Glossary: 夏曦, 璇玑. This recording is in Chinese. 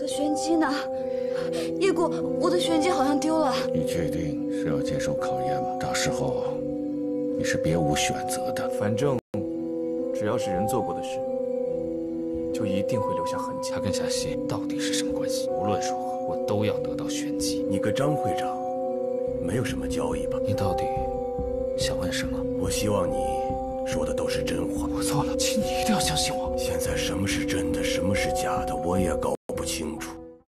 的玄机呢？叶顾，我的玄机好像丢了。你确定是要接受考验吗？到时候你是别无选择的。反正只要是人做过的事，就一定会留下痕迹。他跟夏曦到底是什么关系？无论如何，我都要得到玄机。你跟张会长没有什么交易吧？你到底想问什么？我希望你 说的都是真话，我错了，请你一定要相信我。现在什么是真的，什么是假的，我也搞